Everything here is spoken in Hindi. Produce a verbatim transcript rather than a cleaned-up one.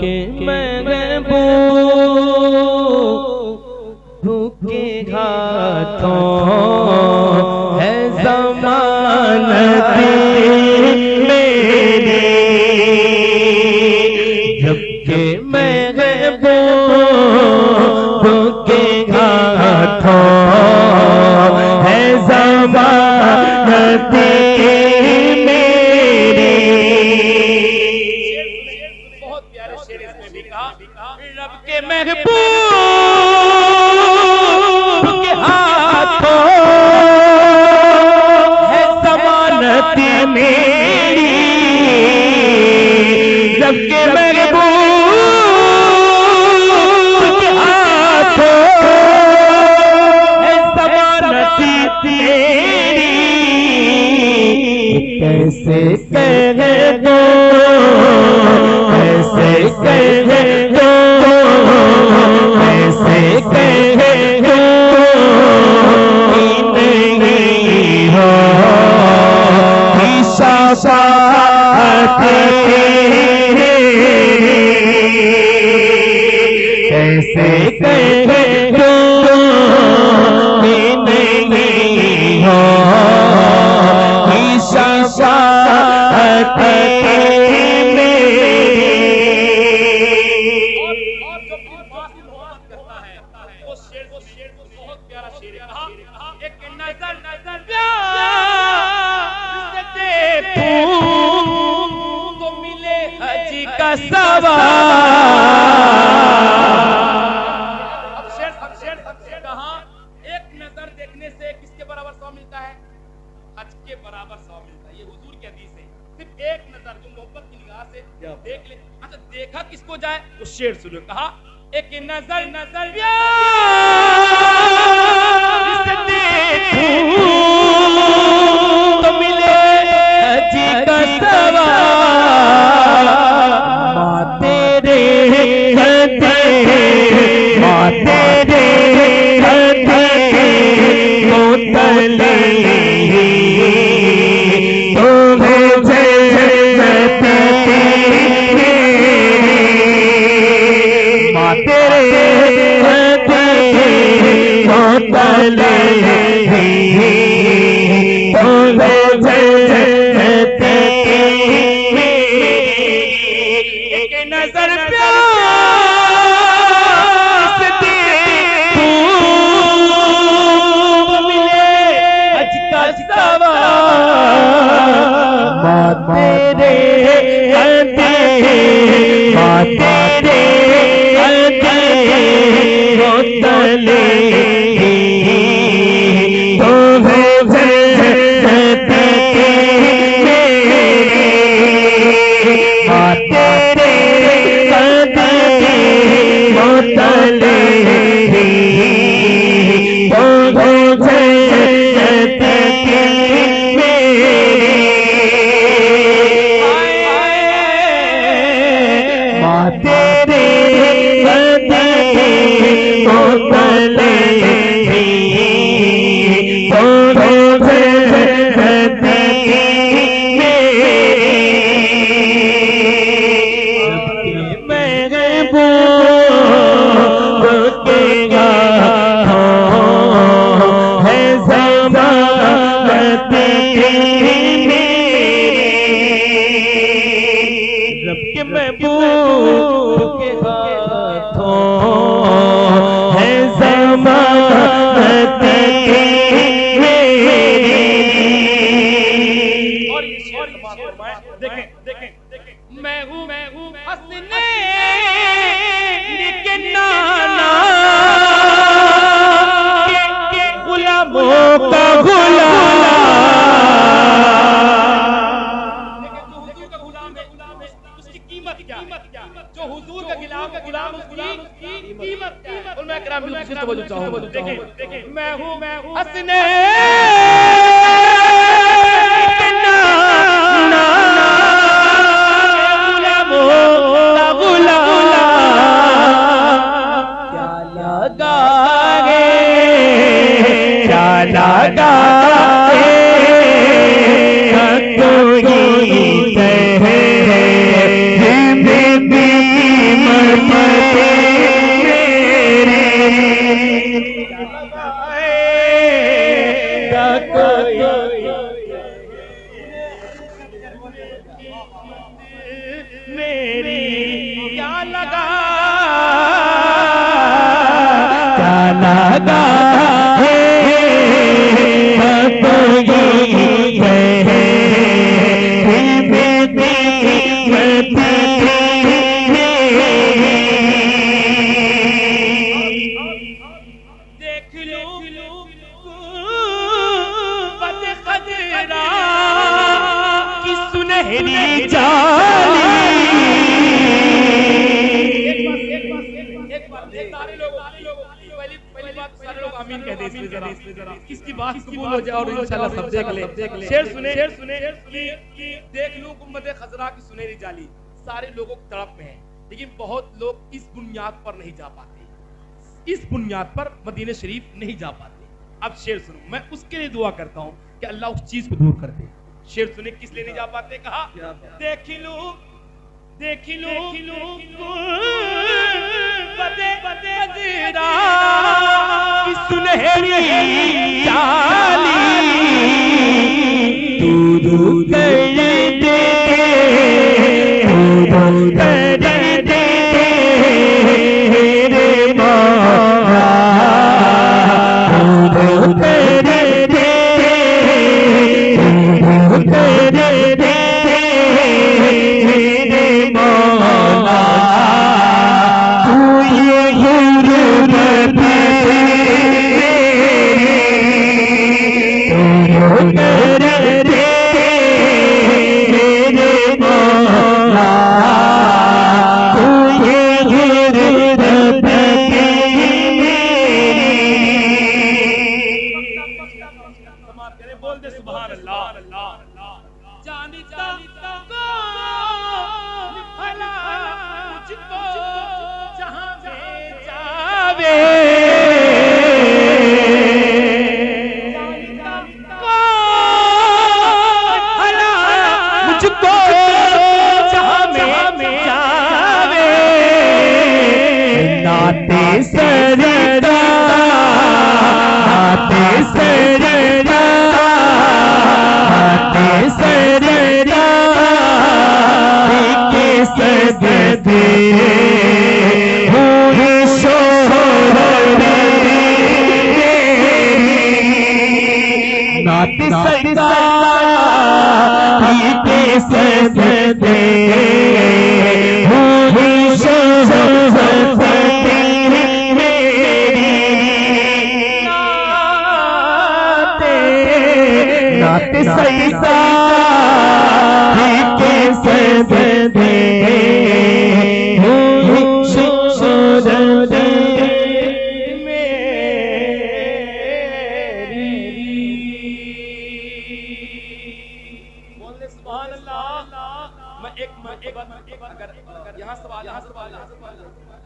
के महबूब भूखे हाथों है ज़मानती मेरी, जब के महबूब भूखे हाथों है ज़मानती महबूब के हाथों है ज़मानत मेरी, जब के महबूब के हाथों है ज़मानत तेरी। कैसे कह दो, कैसे कह दो, कैसे कह दो कि नहीं हो साथ, कैसे कह दो कि नहीं हो साथ। मदीने शरीफ नहीं जा पाते। अब शेर सुनो, मैं उसके लिए दुआ करता हूँ कि अल्लाह उस चीज को दूर कर दे। शेर सुने, किस लिए नहीं जा पाते? कहा देख लो देख लो पते पते तेरा सुनहरी चाली तू दूर कर दे, तू दूर कर दे। मैं एक मैं एक बार मैं एक बार अगर यहाँ सवाल यहाँ सवाल यहाँ सवाल